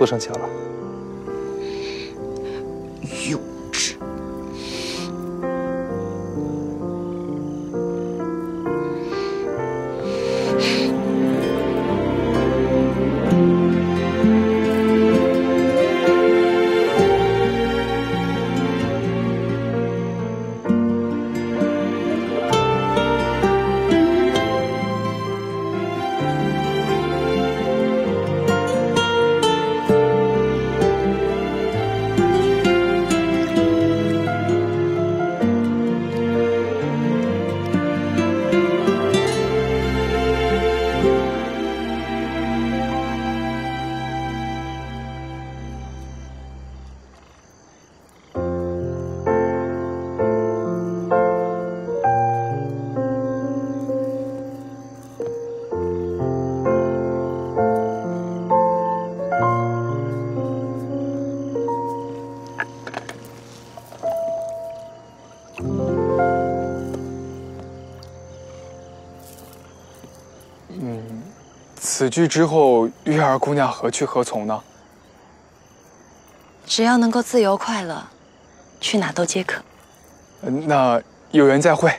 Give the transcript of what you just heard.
不生气了吧？幼稚。此剧之后，月儿姑娘何去何从呢？只要能够自由快乐，去哪都皆可。那有缘再会。